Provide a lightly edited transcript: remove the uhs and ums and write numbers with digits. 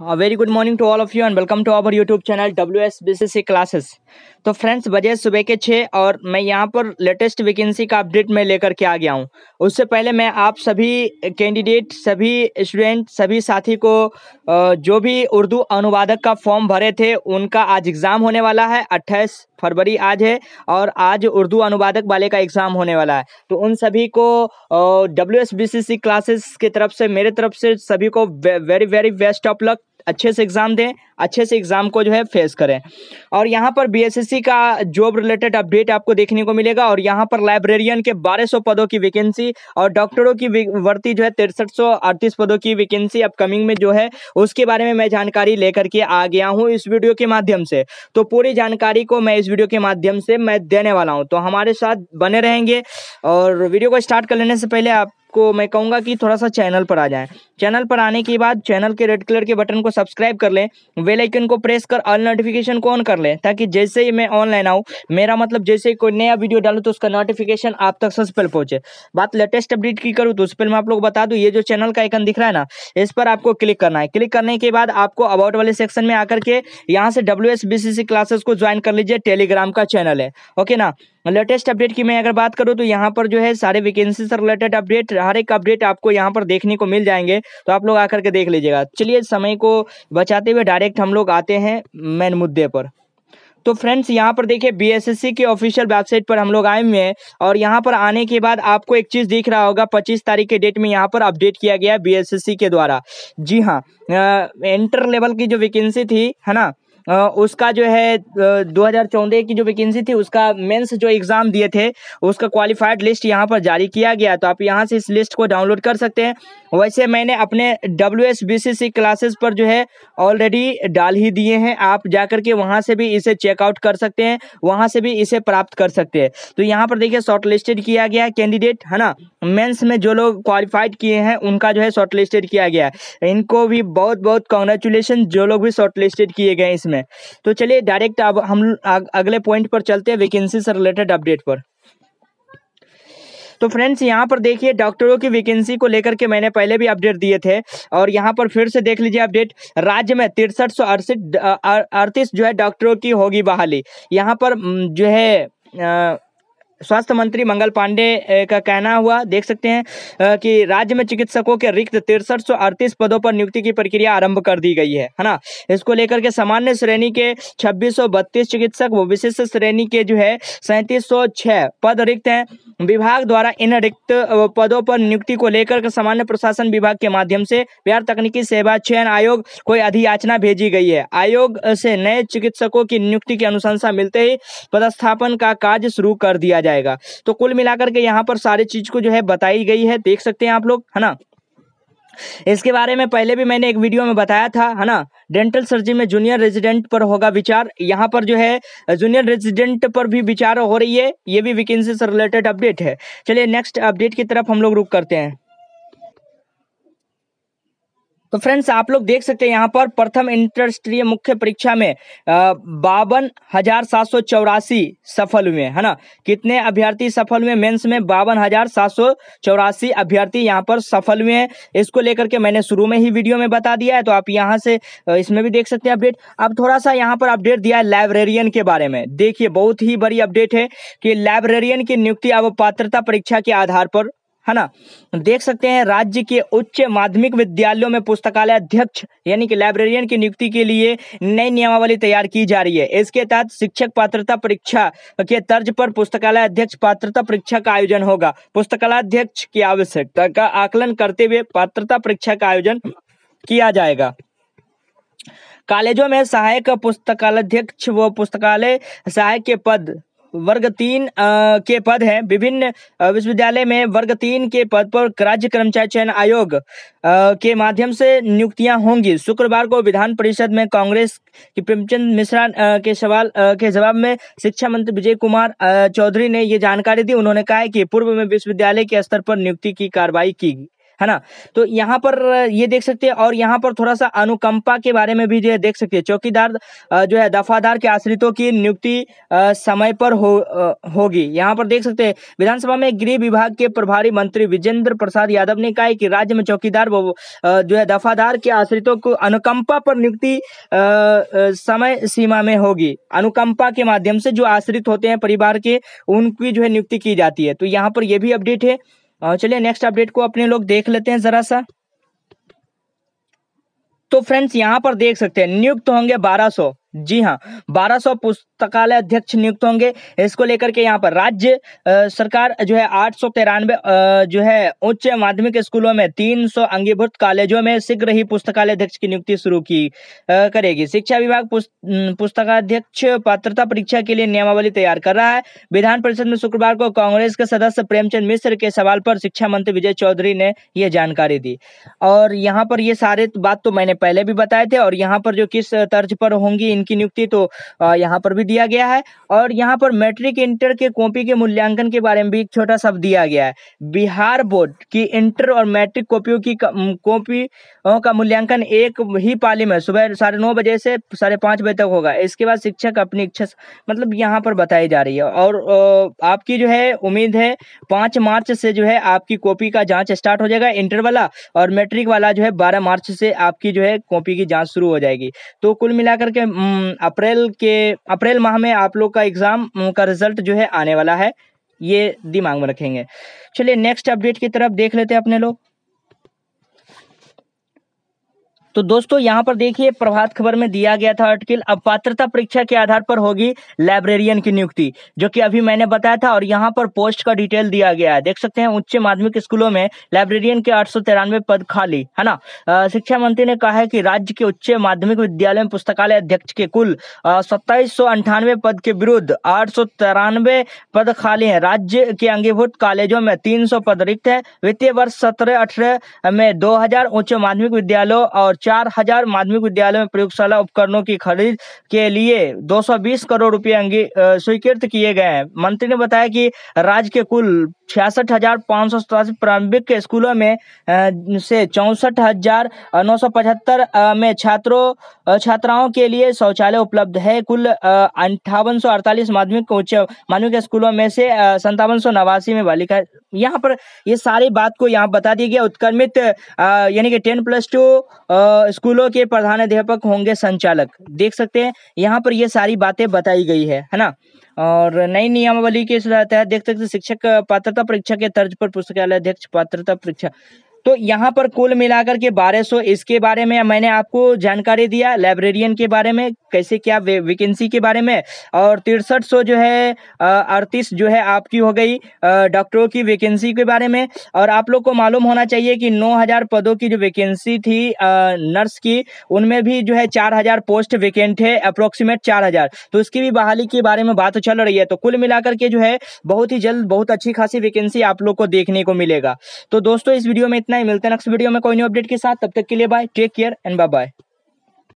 Very good morning to all of you and welcome to our YouTube channel WSBCC classes. तो friends, बजे सुबह के 6 और मैं यहाँ पर लेटेस्ट वैकेंसी का अपडेट मैं लेकर के आ गया हूँ। उससे पहले मैं आप सभी कैंडिडेट, सभी स्टूडेंट, सभी साथी को जो भी उर्दू अनुवादक का फॉर्म भरे थे उनका आज एग्ज़ाम होने वाला है। 28 फरवरी आज है और आज उर्दू अनुवादक वाले का एग्ज़ाम होने वाला है। तो उन सभी को WSBCC क्लासेस की तरफ से, मेरे तरफ से सभी को very very best of luck. अच्छे से एग्ज़ाम दें, अच्छे से एग्ज़ाम को जो है फेस करें। और यहाँ पर BSSC का जॉब रिलेटेड अपडेट आपको देखने को मिलेगा। और यहाँ पर लाइब्रेरियन के 1200 पदों की वैकेंसी और डॉक्टरों की भर्ती जो है 6338 पदों की वैकेंसी अपकमिंग में जो है उसके बारे में मैं जानकारी लेकर के आ गया हूँ इस वीडियो के माध्यम से। तो पूरी जानकारी को मैं इस वीडियो के माध्यम से मैं देने वाला हूँ, तो हमारे साथ बने रहेंगे। और वीडियो को स्टार्ट कर लेने से पहले आप को मैं कहूँगा कि थोड़ा सा चैनल पर आ जाएं। चैनल पर आने के बाद चैनल के रेड कलर के बटन को सब्सक्राइब कर लें, बेल आइकन को प्रेस कर ऑल नोटिफिकेशन को ऑन कर लें, ताकि जैसे ही मैं ऑनलाइन आऊँ, मेरा मतलब जैसे ही कोई नया वीडियो डालूँ तो उसका नोटिफिकेशन आप तक सबसे पहले पहुँचे। बात लेटेस्ट अपडेट की करूँ तो उस पर मैं आप लोग बता दूँ, ये जो चैनल का आइकन दिख रहा है ना, इस पर आपको क्लिक करना है। क्लिक करने के बाद आपको अबाउट वाले सेक्शन में आकर के यहाँ से WSBCC क्लासेस को ज्वाइन कर लीजिए। टेलीग्राम का चैनल है, ओके ना। लेटेस्ट अपडेट की मैं अगर बात करूं तो यहाँ पर जो है सारे वैकेंसी से रिलेटेड अपडेट, हर एक अपडेट आपको यहाँ पर देखने को मिल जाएंगे, तो आप लोग आकर के देख लीजिएगा। चलिए, समय को बचाते हुए डायरेक्ट हम लोग आते हैं मेन मुद्दे पर। तो फ्रेंड्स, यहाँ पर देखिए BSSC के ऑफिशियल वेबसाइट पर हम लोग आए हुए हैं। और यहाँ पर आने के बाद आपको एक चीज़ दिख रहा होगा, 25 तारीख के डेट में यहाँ पर अपडेट किया गया है BSSC के द्वारा। जी हाँ, इंटर लेवल की जो वैकेंसी थी है ना, उसका जो है 2014 की जो वैकेंसी थी, उसका मेंस जो एग्ज़ाम दिए थे उसका क्वालिफाइड लिस्ट यहाँ पर जारी किया गया। तो आप यहाँ से इस लिस्ट को डाउनलोड कर सकते हैं। वैसे मैंने अपने WSBCC क्लासेस पर जो है ऑलरेडी डाल ही दिए हैं, आप जाकर के वहाँ से भी इसे चेकआउट कर सकते हैं, वहाँ से भी इसे प्राप्त कर सकते हैं। तो यहाँ पर देखिए शॉर्टलिस्टेड किया गया कैंडिडेट है ना, मेंस में जो लोग क्वालिफाइड किए हैं उनका जो है शॉर्टलिस्टेड किया गया। इनको भी बहुत बहुत कॉन्ग्रेचुलेशन, जो लोग भी शॉर्टलिस्टेड किए गए इसमें। तो चलिए डायरेक्ट अब हम अगले पॉइंट पर चलते हैं, वैकेंसी से रिलेटेड अपडेट पर। तो फ्रेंड्स, यहाँ पर देखिए डॉक्टरों की वैकेंसी को लेकर के मैंने पहले भी अपडेट दिए थे और यहाँ पर फिर से देख लीजिए अपडेट। राज्य में 6338 जो है डॉक्टरों की होगी बहाली। यहाँ पर जो है स्वास्थ्य मंत्री मंगल पांडे का कहना हुआ, देख सकते हैं कि राज्य में चिकित्सकों के रिक्त 6338 पदों पर नियुक्ति की प्रक्रिया आरंभ कर दी गई है ना। इसको लेकर के सामान्य श्रेणी के 2632 चिकित्सक व विशिष्ट श्रेणी के जो है 3706 पद रिक्त हैं। विभाग द्वारा इन रिक्त पदों पर नियुक्ति को लेकर के सामान्य प्रशासन विभाग के माध्यम से बिहार तकनीकी सेवा चयन आयोग को अधियाचना भेजी गई है। आयोग से नए चिकित्सकों की नियुक्ति की अनुशंसा मिलते ही पदस्थापन का कार्य शुरू कर दिया जाएगा। तो कुल मिलाकर के यहाँ पर सारी चीज को जो है बताई गई है, देख सकते हैं आप लोग है ना। इसके बारे में पहले भी मैंने एक वीडियो में बताया था है ना। डेंटल सर्जरी में जूनियर रेजिडेंट पर होगा विचार, यहाँ पर जो है जूनियर रेजिडेंट पर भी विचार हो रही है। ये भी वैकेंसी से रिलेटेड अपडेट है। चलिए नेक्स्ट अपडेट की तरफ हम लोग रुक करते हैं। तो फ्रेंड्स, आप लोग देख सकते हैं यहाँ पर प्रथम अंतरराष्ट्रीय मुख्य परीक्षा में 52,784 सफल हुए है ना। कितने अभ्यर्थी सफल हुए मेंस में? 52,784 अभ्यर्थी यहाँ पर सफल हुए हैं। इसको लेकर के मैंने शुरू में ही वीडियो में बता दिया है, तो आप यहाँ से इसमें भी देख सकते हैं अपडेट। अब थोड़ा सा यहाँ पर अपडेट दिया है लाइब्रेरियन के बारे में। देखिए बहुत ही बड़ी अपडेट है कि लाइब्रेरियन की नियुक्ति अब पात्रता परीक्षा के आधार पर है ना, देख सकते हैं। राज्य के उच्च माध्यमिक विद्यालयों में पुस्तकालय अध्यक्ष यानी कि लाइब्रेरियन की नियुक्ति के लिए नई नियमावली तैयार की जा रही है। इसके तहत शिक्षक पात्रता परीक्षा के तर्ज पर पुस्तकालय अध्यक्ष पात्रता परीक्षा का आयोजन होगा। पुस्तकालय अध्यक्ष की आवश्यकता का आकलन करते हुए पात्रता परीक्षा का आयोजन किया जाएगा। कॉलेजों में सहायक पुस्तकालयाध्यक्ष व पुस्तकालय सहायक के पद वर्ग 3 के पद हैं। विभिन्न विश्वविद्यालय में वर्ग 3 के पद पर राज्य कर्मचारी चयन आयोग के माध्यम से नियुक्तियां होंगी। शुक्रवार को विधान परिषद में कांग्रेस की प्रेमचंद मिश्रा के सवाल के जवाब में शिक्षा मंत्री विजय कुमार चौधरी ने ये जानकारी दी। उन्होंने कहा है कि पूर्व में विश्वविद्यालय के स्तर पर नियुक्ति की कार्रवाई की है ना। तो यहाँ पर ये देख सकते हैं, और यहाँ पर थोड़ा सा अनुकंपा के बारे में भी जो है देख सकते हैं। चौकीदार जो है दफादार के आश्रितों की नियुक्ति समय पर होगी। यहाँ पर देख सकते हैं विधानसभा में गृह विभाग के प्रभारी मंत्री विजेंद्र प्रसाद यादव ने कहा कि राज्य में चौकीदार जो है दफादार के आश्रितों को अनुकंपा पर नियुक्ति समय सीमा में होगी। अनुकंपा के माध्यम से जो आश्रित होते हैं परिवार के, उनकी जो है नियुक्ति की जाती है। तो यहाँ पर यह भी अपडेट है। चलिए नेक्स्ट अपडेट को अपने लोग देख लेते हैं जरा सा। तो फ्रेंड्स यहाँ पर देख सकते हैं नियुक्त होंगे 1200, जी हाँ 1200 पुस्तकालय अध्यक्ष नियुक्त होंगे। इसको लेकर के यहाँ पर राज्य सरकार जो है 893 जो है उच्च माध्यमिक स्कूलों में, 300 अंगीभूत कॉलेजों में शीघ्र ही पुस्तकालय अध्यक्ष की नियुक्ति शुरू की करेगी। शिक्षा विभाग पुस्तकाध्यक्ष पात्रता परीक्षा के लिए नियमावली तैयार कर रहा है। विधान परिषद में शुक्रवार को कांग्रेस के सदस्य प्रेमचंद मिश्र के सवाल पर शिक्षा मंत्री विजय चौधरी ने यह जानकारी दी। और यहाँ पर ये सारे बात तो मैंने पहले भी बताए थे, और यहाँ पर जो किस तर्ज पर होंगी की नियुक्ति तो यहाँ पर भी दिया गया है। और यहाँ पर मैट्रिक इंटर के कॉपी के मूल्यांकन के बारे में भी एक छोटा शब्द दिया गया है। बिहार बोर्ड की इंटर और मैट्रिक कॉपियों की कॉपियों का मूल्यांकन एक ही पाली में सुबह 9:30 बजे से 5:30 बजे तक होगा। इसके बाद शिक्षक अपनी इच्छा, मतलब यहाँ पर बताई जा रही है। और आपकी जो है उम्मीद है 5 मार्च से जो है आपकी कॉपी का जाँच स्टार्ट हो जाएगा, इंटर वाला, और मैट्रिक वाला जो है 12 मार्च से आपकी जो है कॉपी की जाँच शुरू हो जाएगी। तो कुल मिलाकर के अप्रैल माह में आप लोग का एग्जाम का रिजल्ट जो है आने वाला है, ये दिमाग में रखेंगे। चलिए नेक्स्ट अपडेट की तरफ देख लेते हैं अपने लोग। तो दोस्तों यहाँ पर देखिए प्रभात खबर में दिया गया था आर्टिकल, अब पात्रता परीक्षा के आधार पर होगी लाइब्रेरियन की नियुक्ति, जो कि अभी मैंने बताया था। और यहाँ पर पोस्ट का डिटेल दिया गया है, देख सकते हैं। उच्च माध्यमिक स्कूलों में लाइब्रेरियन के 893 पद खाली है ना। शिक्षा मंत्री ने कहा है कि राज्य के उच्च माध्यमिक विद्यालय में पुस्तकालय अध्यक्ष के कुल 2798 पद के विरुद्ध 893 पद खाली है। राज्य के अंगीभूत कॉलेजों में 300 पद रिक्त है। वित्तीय वर्ष 2017-18 में 2000 उच्च माध्यमिक विद्यालयों और 4000 माध्यमिक विद्यालयों में प्रयोगशाला उपकरणों की खरीद के लिए 220 करोड़ रुपए स्वीकृत किए गए हैं। मंत्री ने बताया कि राज्य के कुल 66,587 प्रारंभिक स्कूलों में से 64,975 में छात्रों छात्राओं के लिए शौचालय उपलब्ध है। कुल 5848 माध्यमिक उच्च माध्यमिक स्कूलों में से 5789 में बालिका। यहाँ पर ये सारी बात को यहाँ बता दी गई। उत्क्रमित यानी कि 10+2 स्कूलों के प्रधानाध्यापक होंगे संचालक, देख सकते हैं। यहाँ पर ये सारी बातें बताई गई है ना। और नई नियमावली के तहत देख सकते शिक्षक पात्रता परीक्षा के तर्ज पर पुस्तकालय अध्यक्ष पात्रता परीक्षा। तो यहाँ पर कुल मिलाकर के 1200, इसके बारे में मैंने आपको जानकारी दिया, लाइब्रेरियन के बारे में, कैसे क्या वैकेंसी के बारे में। और 6300 जो है 38 जो है आपकी हो गई डॉक्टरों की वैकेंसी के बारे में। और आप लोग को मालूम होना चाहिए कि 9000 पदों की जो वैकेंसी थी नर्स की, उनमें भी जो है 4000 पोस्ट वैकेंट है, अप्रोक्सीमेट 4000। तो उसकी भी बहाली के बारे में बात चल रही है। तो कुल मिलाकर के जो है बहुत ही जल्द बहुत अच्छी खासी वैकेंसी आप लोग को देखने को मिलेगा। तो दोस्तों इस वीडियो में इतना, मिलते हैं नेक्स्ट वीडियो में कोई न्यू अपडेट के साथ। तब तक के लिए bye, take care and bye bye.